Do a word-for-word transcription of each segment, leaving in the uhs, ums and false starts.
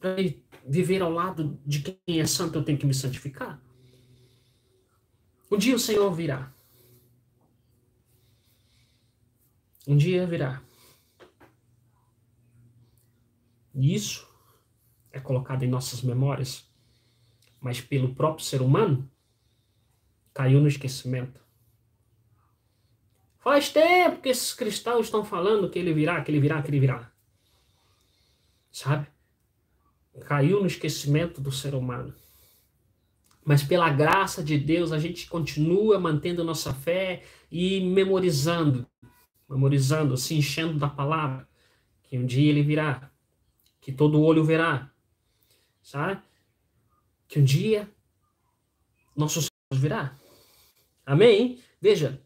Para viver ao lado de quem é santo, eu tenho que me santificar. Um dia o Senhor virá. Um dia virá. E isso é colocado em nossas memórias, mas pelo próprio ser humano, caiu no esquecimento. Faz tempo que esses cristãos estão falando que ele virá, que ele virá, que ele virá. Sabe? Caiu no esquecimento do ser humano. Mas pela graça de Deus, a gente continua mantendo nossa fé e memorizando. Memorizando, se enchendo da palavra. Que um dia ele virá. Que todo olho verá. Sabe? Que um dia nosso Senhor virá. Amém? Veja,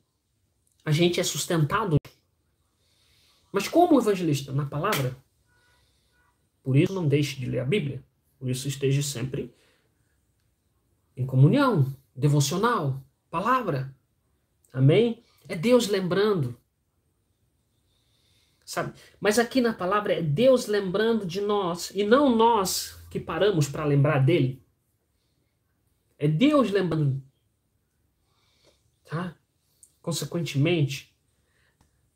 a gente é sustentado. Mas como evangelista? Na palavra. Por isso não deixe de ler a Bíblia. Por isso esteja sempre em comunhão, devocional, palavra. Amém? É Deus lembrando. Sabe? Mas aqui na palavra é Deus lembrando de nós. E não nós que paramos para lembrar dele. É Deus lembrando. Tá? Consequentemente,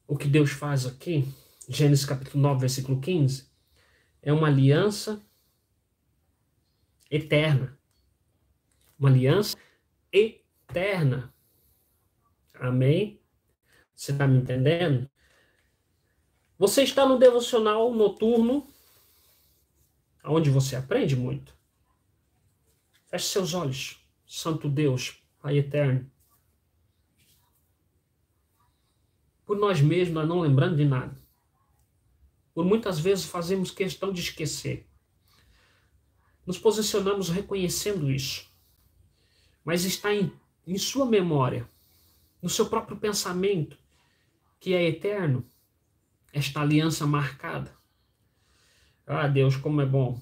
o que Deus faz aqui, Gênesis capítulo nove, versículo quinze, é uma aliança eterna. Uma aliança eterna. Amém? Você está me entendendo? Você está no devocional noturno, onde você aprende muito. Feche seus olhos, Santo Deus, Pai eterno. Por nós mesmos, nós não lembrando de nada. Por muitas vezes fazemos questão de esquecer. Nos posicionamos reconhecendo isso. Mas está em, em sua memória, no seu próprio pensamento, que é eterno, esta aliança marcada. Ah, Deus, como é bom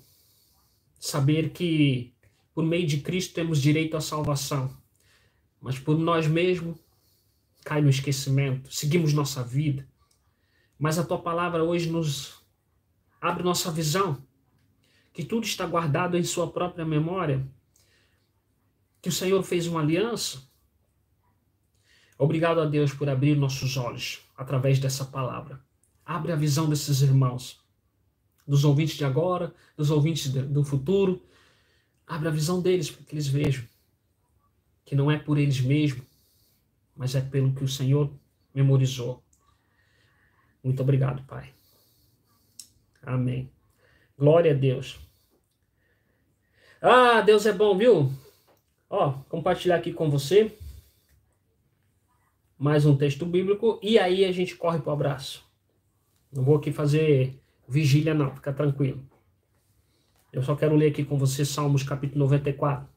saber que por meio de Cristo temos direito à salvação. Mas por nós mesmos, cai no esquecimento, seguimos nossa vida. Mas a tua palavra hoje nos abre nossa visão, que tudo está guardado em sua própria memória, que o Senhor fez uma aliança. Obrigado a Deus por abrir nossos olhos através dessa palavra. Abre a visão desses irmãos, dos ouvintes de agora, dos ouvintes do futuro. Abre a visão deles para que eles vejam que não é por eles mesmos, mas é pelo que o Senhor memorizou. Muito obrigado, Pai. Amém. Glória a Deus. Ah, Deus é bom, viu? Ó, compartilhar aqui com você mais um texto bíblico e aí a gente corre pro abraço. Não vou aqui fazer vigília não, fica tranquilo. Eu só quero ler aqui com você Salmos capítulo noventa e quatro.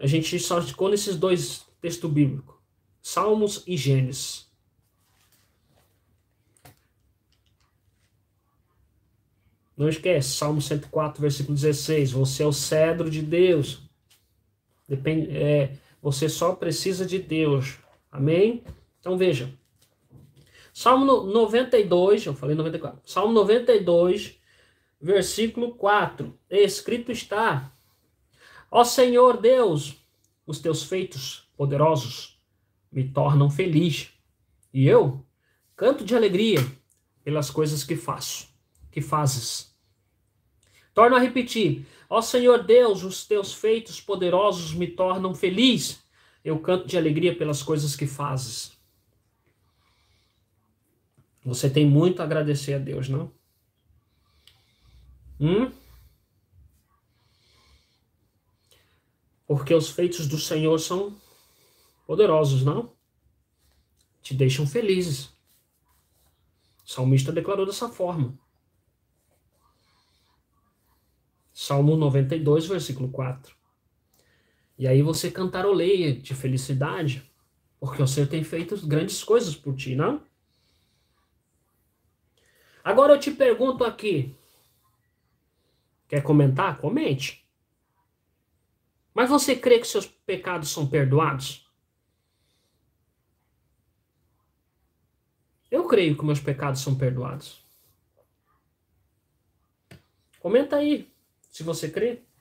A gente só ficou nesses dois textos bíblicos, Salmos e Gênesis. Não esquece, Salmo cento e quatro, versículo dezesseis. Você é o cedro de Deus. Depende, é, você só precisa de Deus. Amém? Então veja. Salmo noventa e dois, eu falei noventa e quatro. Salmo noventa e dois, versículo quatro. Escrito está: Ó Senhor Deus, os teus feitos poderosos me tornam feliz. E eu canto de alegria pelas coisas que faço. que fazes. Torno a repetir, ó Senhor Deus, os teus feitos poderosos me tornam feliz, eu canto de alegria pelas coisas que fazes. Você tem muito a agradecer a Deus, não? Hum? Porque os feitos do Senhor são poderosos, não? Te deixam felizes. O salmista declarou dessa forma. Salmo noventa e dois, versículo quatro. E aí você cantaroleia de felicidade, porque o Senhor tem feito grandes coisas por ti, não? Agora eu te pergunto aqui. Quer comentar? Comente. Mas você crê que seus pecados são perdoados? Eu creio que meus pecados são perdoados. Comenta aí se você crê.